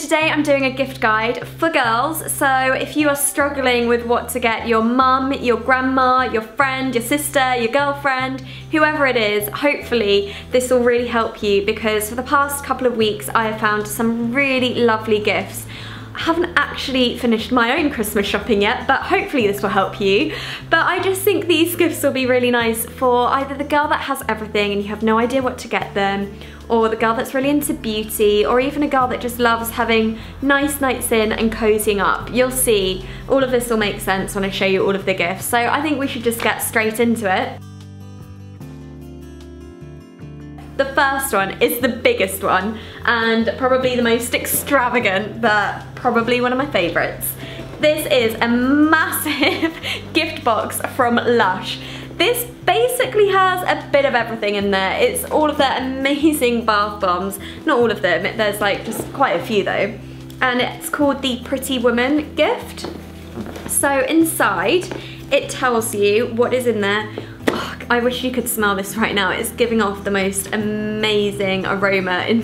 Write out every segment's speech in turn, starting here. today I'm doing a gift guide for girls, so if you are struggling with what to get your mum, your grandma, your friend, your sister, your girlfriend, whoever it is, hopefully this will really help you, because for the past couple of weeks I have found some really lovely gifts. I haven't actually finished my own Christmas shopping yet, but hopefully this will help you. But I just think these gifts will be really nice for either the girl that has everything and you have no idea what to get them, or the girl that's really into beauty, or even a girl that just loves having nice nights in and cozying up. You'll see, all of this will make sense when I show you all of the gifts, so I think we should just get straight into it. The first one is the biggest one, and probably the most extravagant, but probably one of my favourites. This is a massive gift box from Lush. This basically has a bit of everything in there. It's all of their amazing bath bombs. Not all of them, there's like just quite a few though. And it's called the Pretty Woman gift. So inside, it tells you what is in there. Oh, I wish you could smell this right now. It's giving off the most amazing aroma in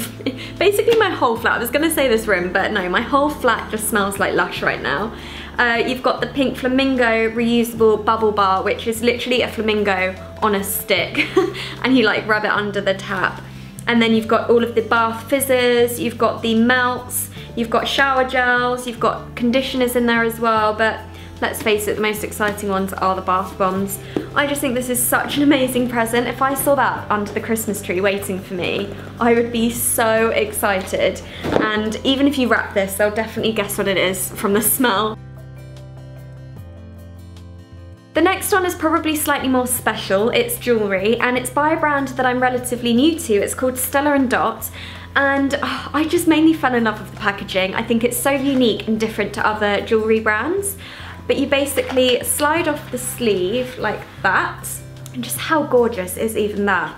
basically my whole flat. I was gonna say this room, but no, my whole flat just smells like Lush right now. You've got the pink flamingo reusable bubble bar, which is literally a flamingo on a stick and you like rub it under the tap. And then you've got all of the bath fizzers, you've got the melts, you've got shower gels, you've got conditioners in there as well, but let's face it, the most exciting ones are the bath bombs. I just think this is such an amazing present. If I saw that under the Christmas tree waiting for me, I would be so excited. And even if you wrap this, they'll definitely guess what it is from the smell. The next one is probably slightly more special. It's jewellery, and it's by a brand that I'm relatively new to. It's called Stella & Dot, and I just mainly fell in love with the packaging. I think it's so unique and different to other jewellery brands. But you basically slide off the sleeve like that, and just how gorgeous is even that?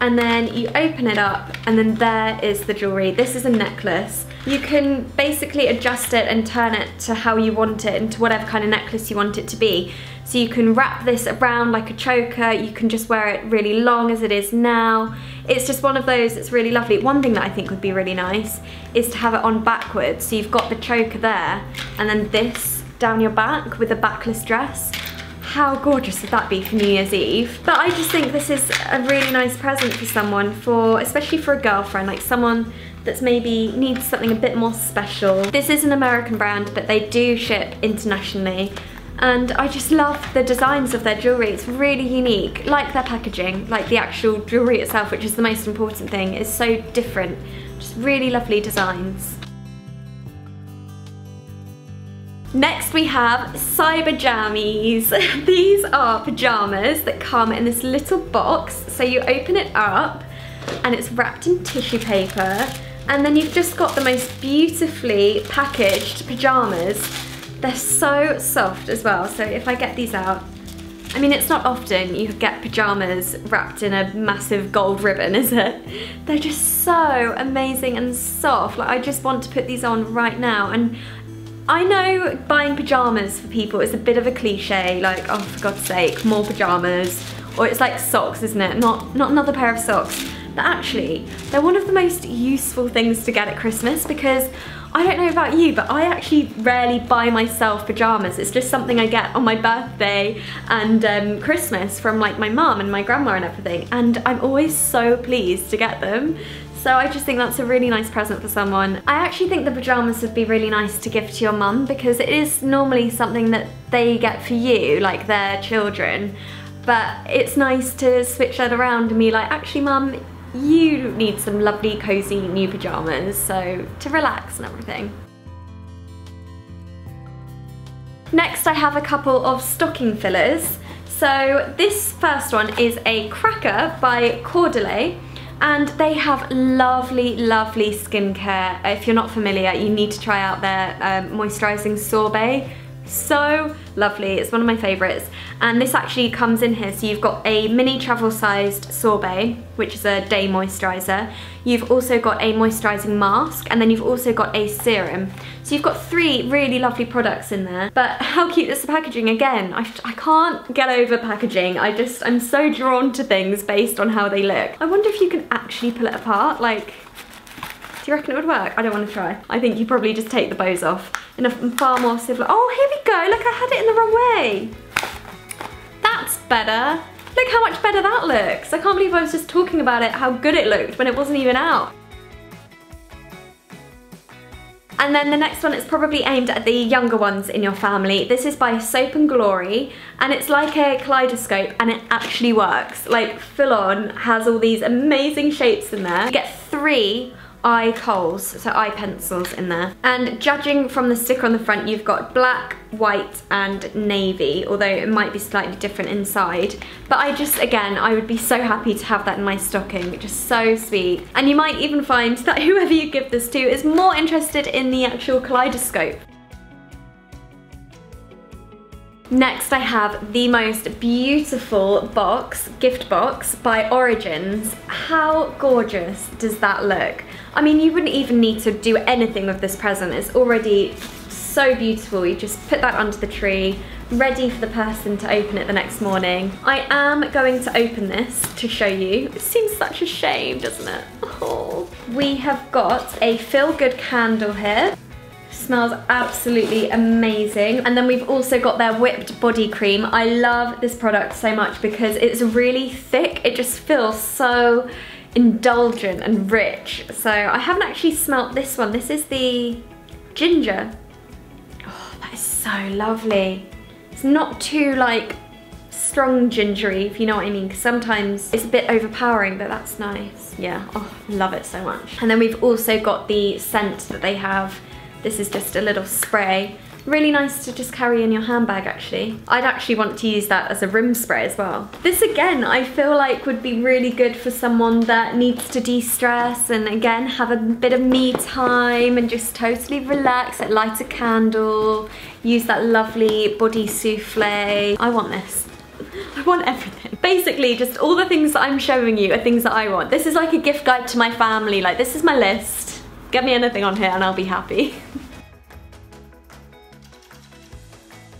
And then you open it up, and then there is the jewellery. This is a necklace. You can basically adjust it and turn it to how you want it, and to whatever kind of necklace you want it to be. So you can wrap this around like a choker, you can just wear it really long as it is now. It's just one of those that's really lovely. One thing that I think would be really nice is to have it on backwards. So you've got the choker there, and then this down your back with a backless dress. How gorgeous would that be for New Year's Eve? But I just think this is a really nice present for someone, especially for a girlfriend, like someone that's maybe needs something a bit more special. This is an American brand, but they do ship internationally. And I just love the designs of their jewellery. It's really unique, like their packaging, like the actual jewellery itself, which is the most important thing, is so different. Just really lovely designs. Next we have Cyberjammies. These are pyjamas that come in this little box. So you open it up and it's wrapped in tissue paper, and then you've just got the most beautifully packaged pyjamas. They're so soft as well, so if I get these out, I mean, it's not often you get pyjamas wrapped in a massive gold ribbon, is it? They're just so amazing and soft, like I just want to put these on right now. And I know buying pyjamas for people is a bit of a cliche, like, oh for God's sake, more pyjamas. Or it's like socks, isn't it? Not another pair of socks. But actually, they're one of the most useful things to get at Christmas, because I don't know about you, but I actually rarely buy myself pyjamas. It's just something I get on my birthday and Christmas from like my mum and my grandma and everything, and I'm always so pleased to get them. So I just think that's a really nice present for someone. I actually think the pyjamas would be really nice to give to your mum, because it is normally something that they get for you, like their children. But it's nice to switch that around and be like, actually mum, you need some lovely cozy new pyjamas, so to relax and everything. Next I have a couple of stocking fillers. So this first one is a cracker by Caudalie. And they have lovely, lovely skincare. If you're not familiar, you need to try out their moisturising sorbet. So lovely, it's one of my favourites. And this actually comes in here, so you've got a mini travel-sized sorbet, which is a day moisturiser. You've also got a moisturising mask, and then you've also got a serum. So you've got three really lovely products in there. But how cute is the packaging again? I can't get over packaging. I'm so drawn to things based on how they look. I wonder if you can actually pull it apart, like, Do you reckon it would work? I don't want to try. I think you probably just take the bows off in a far more civil. Oh, here we go. Look, I had it in the wrong way. That's better. Look how much better that looks. I can't believe I was just talking about it, how good it looked when it wasn't even out. And then the next one is probably aimed at the younger ones in your family. This is by Soap and Glory, and it's like a kaleidoscope, and it actually works. Like, full on, has all these amazing shapes in there. You get 3 eye coals, so eye pencils in there. And judging from the sticker on the front, you've got black, white, and navy, although it might be slightly different inside. But I just, again, I would be so happy to have that in my stocking, just so sweet. And you might even find that whoever you give this to is more interested in the actual kaleidoscope. Next I have the most beautiful box, gift box, by Origins. How gorgeous does that look? I mean, you wouldn't even need to do anything with this present. It's already so beautiful. You just put that under the tree, ready for the person to open it the next morning. I am going to open this to show you. It seems such a shame, doesn't it? Oh. We have got a feel-good candle here. Smells absolutely amazing. And then we've also got their whipped body cream. I love this product so much because it's really thick. It just feels so indulgent and rich. So I haven't actually smelt this one. This is the ginger. Oh, that is so lovely. It's not too like strong gingery, if you know what I mean, because sometimes it's a bit overpowering, but that's nice. Yeah, oh, love it so much. And then we've also got the scent that they have. This is just a little spray. Really nice to just carry in your handbag, actually. I'd actually want to use that as a rim spray as well. This, again, I feel like would be really good for someone that needs to de-stress and, again, have a bit of me time and just totally relax, like light a candle, use that lovely body souffle. I want this. I want everything. Basically, just all the things that I'm showing you are things that I want. This is like a gift guide to my family. Like, this is my list. Get me anything on here and I'll be happy.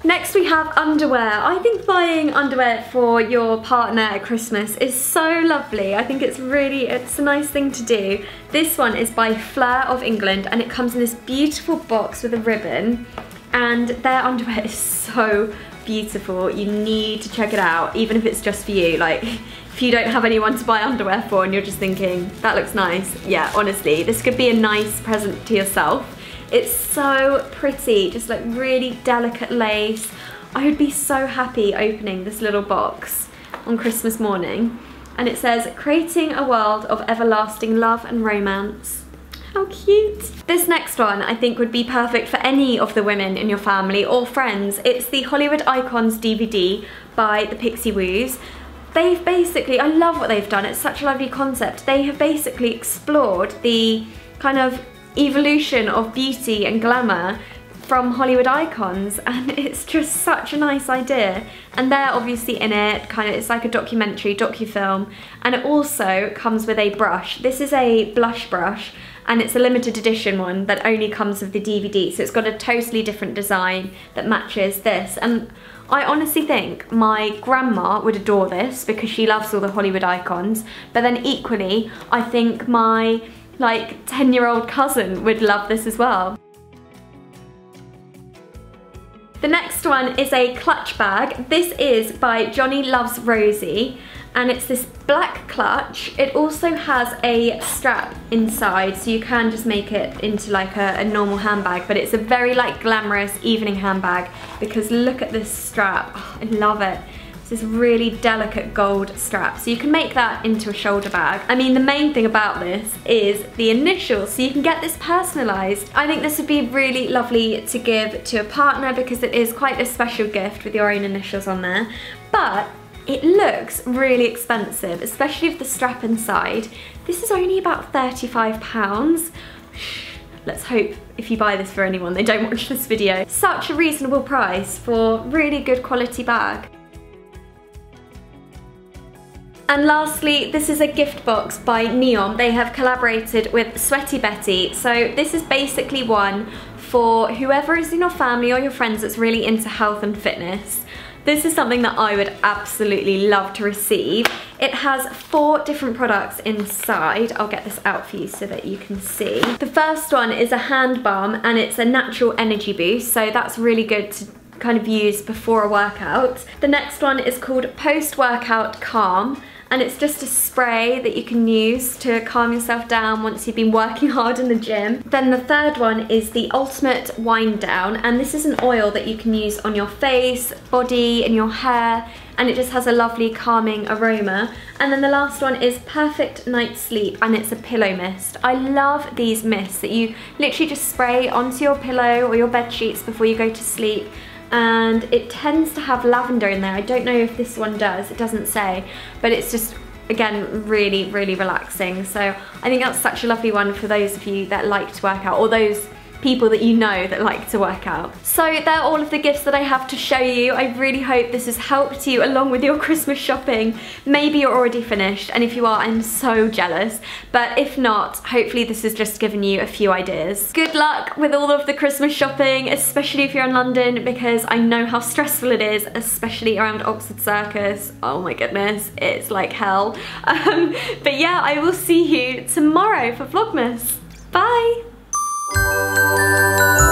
Next we have underwear. I think buying underwear for your partner at Christmas is so lovely. I think it's a nice thing to do. This one is by Fleur of England, and it comes in this beautiful box with a ribbon, and their underwear is so beautiful. You need to check it out, even if it's just for you. Like, if you don't have anyone to buy underwear for and you're just thinking, that looks nice. Yeah, honestly, this could be a nice present to yourself. It's so pretty, just like really delicate lace. I would be so happy opening this little box on Christmas morning. And it says, creating a world of everlasting love and romance. How cute. This next one I think would be perfect for any of the women in your family or friends. It's the Hollywood Icons DVD by the Pixiwoos. They've basically, I love what they've done, it's such a lovely concept. They have basically explored the kind of evolution of beauty and glamour from Hollywood icons, and it's just such a nice idea. And they're obviously in it, kind of, it's like a docufilm, and it also comes with a brush. This is a blush brush, and it's a limited edition one that only comes with the DVD, so it's got a totally different design that matches this. And I honestly think my grandma would adore this because she loves all the Hollywood icons, but then equally, I think my like 10-year-old cousin would love this as well. The next one is a clutch bag. This is by Johnny Loves Rosie, and it's this black clutch. It also has a strap inside, so you can just make it into like a normal handbag, but it's a very like glamorous evening handbag because look at this strap. Oh, I love it. It's this really delicate gold strap, so you can make that into a shoulder bag. I mean, the main thing about this is the initials, so you can get this personalised. I think this would be really lovely to give to a partner because it is quite a special gift with your own initials on there, but it looks really expensive, especially with the strap inside. This is only about £35. Let's hope if you buy this for anyone, they don't watch this video. Such a reasonable price for really good quality bag. And lastly, this is a gift box by Neom. They have collaborated with Sweaty Betty. So this is basically one for whoever is in your family or your friends that's really into health and fitness. This is something that I would absolutely love to receive. It has 4 different products inside. I'll get this out for you so that you can see. The first one is a hand balm, and it's a natural energy boost, so that's really good to kind of use before a workout. The next one is called Post-Workout Calm, and it's just a spray that you can use to calm yourself down once you've been working hard in the gym. Then the third one is the Ultimate Wind Down, and this is an oil that you can use on your face, body, and your hair, and it just has a lovely calming aroma. And then the last one is Perfect Night's Sleep, and it's a pillow mist. I love these mists that you literally just spray onto your pillow or your bed sheets before you go to sleep, and it tends to have lavender in there. I don't know if this one does, it doesn't say, but it's just, again, really, really relaxing. So I think that's such a lovely one for those of you that like to work out, or those people that you know that like to work out. So they're all of the gifts that I have to show you. I really hope this has helped you along with your Christmas shopping. Maybe you're already finished, and if you are, I'm so jealous. But if not, hopefully this has just given you a few ideas. Good luck with all of the Christmas shopping, especially if you're in London, because I know how stressful it is, especially around Oxford Circus. Oh my goodness, it's like hell. But yeah, I will see you tomorrow for Vlogmas. Bye! Thank you.